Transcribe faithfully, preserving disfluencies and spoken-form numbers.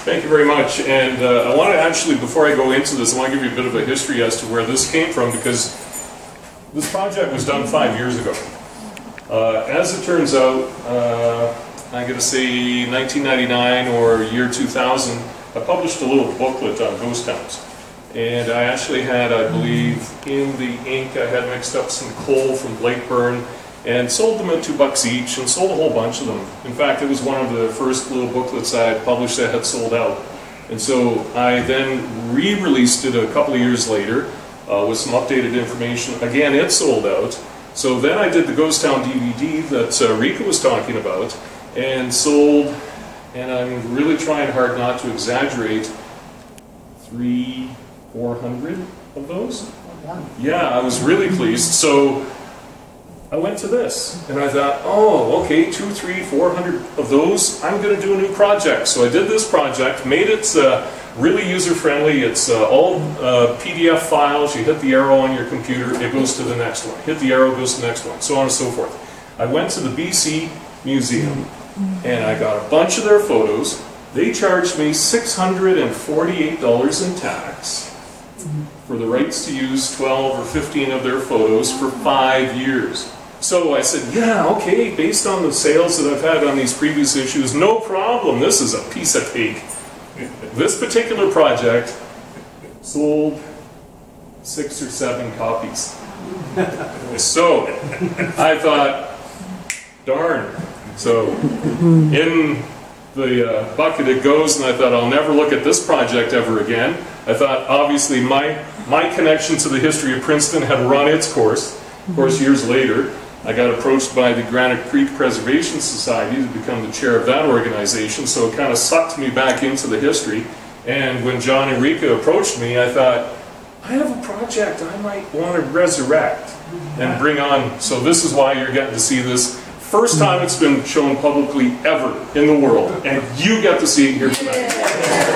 Thank you very much. And uh, I want to actually, before I go into this, I want to give you a bit of a history as to where this came from, because this project was done five years ago. Uh, as it turns out, uh, I'm going to say nineteen ninety-nine or year two thousand, I published a little booklet on ghost towns. And I actually had, I believe, in the ink, I had mixed up some coal from Blakeburn and sold them at two bucks each and sold a whole bunch of them. In fact, it was one of the first little booklets I had published that had sold out. And so I then re-released it a couple of years later uh, with some updated information. Again, it sold out. So then I did the Ghost Town D V D that uh, Rika was talking about and sold, and I'm really trying hard not to exaggerate, three... four hundred of those? Yeah, I was really pleased. So I went to this and I thought, oh, okay, two, three, four hundred of those, I'm going to do a new project. So I did this project, made it uh, really user-friendly. It's uh, all uh, P D F files. You hit the arrow on your computer, it goes to the next one. Hit the arrow, goes to the next one, so on and so forth. I went to the B C Museum and I got a bunch of their photos. They charged me six hundred forty-eight dollars in tax for the rights to use twelve or fifteen of their photos for five years. So I said, yeah, okay, based on the sales that I've had on these previous issues, no problem, this is a piece of cake. This particular project sold six or seven copies. So I thought, darn. So in the uh, bucket it goes, and I thought, I'll never look at this project ever again. I thought, obviously, my, my connection to the history of Princeton had run its course. Of course, years later, I got approached by the Granite Creek Preservation Society to become the chair of that organization, so it kind of sucked me back into the history. And when John Enrico approached me, I thought, I have a project I might want to resurrect and bring on. So this is why you're getting to see this. First time it's been shown publicly ever in the world, and you get to see it here tonight.